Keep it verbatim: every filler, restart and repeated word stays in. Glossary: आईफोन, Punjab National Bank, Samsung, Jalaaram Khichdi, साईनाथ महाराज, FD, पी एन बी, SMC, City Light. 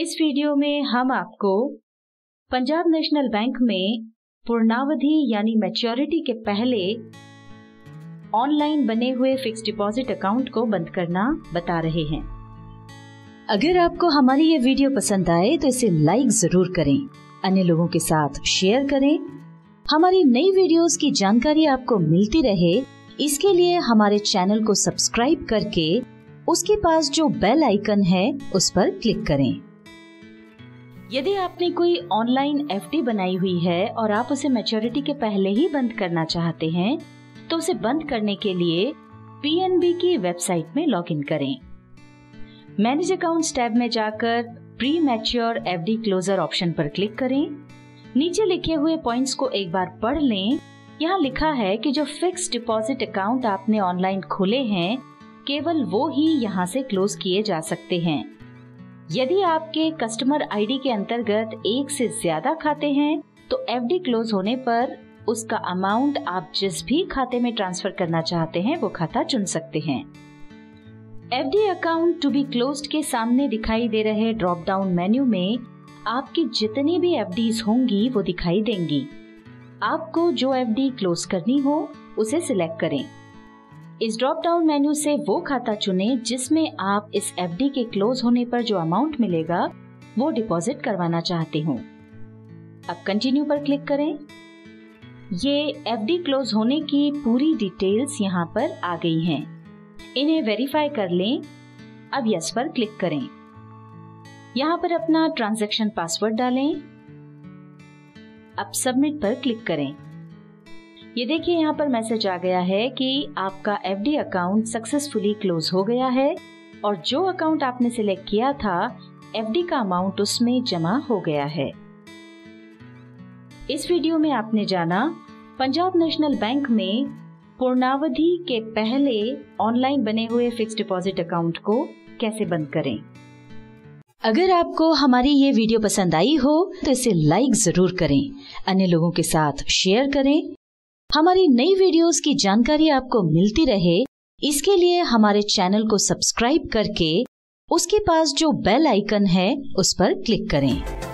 इस वीडियो में हम आपको पंजाब नेशनल बैंक में पूर्णावधि यानी मैच्योरिटी के पहले ऑनलाइन बने हुए फिक्स्ड डिपॉजिट अकाउंट को बंद करना बता रहे हैं। अगर आपको हमारी ये वीडियो पसंद आए तो इसे लाइक जरूर करें, अन्य लोगों के साथ शेयर करें। हमारी नई वीडियोस की जानकारी आपको मिलती रहे, इसके लिए हमारे चैनल को सब्सक्राइब करके उसके पास जो बेल आइकन है उस पर क्लिक करें। यदि आपने कोई ऑनलाइन एफ डी बनाई हुई है और आप उसे मैच्योरिटी के पहले ही बंद करना चाहते हैं तो उसे बंद करने के लिए पी एन बी की वेबसाइट में लॉगिन करें। मैनेज अकाउंट्स टैब में जाकर premature F D closure option पर क्लिक करें। नीचे लिखे हुए पॉइंट्स को एक बार पढ़ लें। यहाँ लिखा है कि जो फिक्स्ड डिपॉजिट अकाउंट आपने ऑनलाइन खोले हैं केवल वो ही यहाँ से क्लोज किए जा सकते हैं। यदि आपके कस्टमर आई डी के अंतर्गत एक से ज्यादा खाते हैं तो एफ डी क्लोज होने पर उसका अमाउंट आप जिस भी खाते में ट्रांसफर करना चाहते हैं वो खाता चुन सकते हैं। F D account to be closed के सामने दिखाई दे रहे ड्रॉप डाउन मेन्यू में आपकी जितनी भी एफ डीज़ होंगी वो दिखाई देंगी। आपको जो एफ डी क्लोज करनी हो उसे सिलेक्ट करें। इस ड्रॉप डाउन मेन्यू से वो खाता चुनें जिसमें आप इस एफ डी के क्लोज होने पर जो अमाउंट मिलेगा वो डिपॉजिट करवाना चाहते हो। अब कंटिन्यू पर क्लिक करें। ये एफ डी क्लोज होने की पूरी डिटेल्स यहाँ पर आ गई हैं। इन्हें वेरीफाई कर लें। अब यस पर क्लिक करें। यहाँ पर अपना ट्रांजैक्शन पासवर्ड डालें। अब सबमिट पर क्लिक करें। ये देखिए यहाँ पर मैसेज आ गया है कि आपका F D account successfully close हो गया है और जो अकाउंट आपने सिलेक्ट किया था एफ डी का अमाउंट उसमें जमा हो गया है। इस वीडियो में आपने जाना पंजाब नेशनल बैंक में पूर्णावधि के पहले ऑनलाइन बने हुए फिक्स्ड डिपॉजिट अकाउंट को कैसे बंद करें। अगर आपको हमारी ये वीडियो पसंद आई हो तो इसे लाइक जरूर करें, अन्य लोगों के साथ शेयर करें। हमारी नई वीडियोस की जानकारी आपको मिलती रहे, इसके लिए हमारे चैनल को सब्सक्राइब करके उसके पास जो बेल आइकन है उस पर क्लिक करें।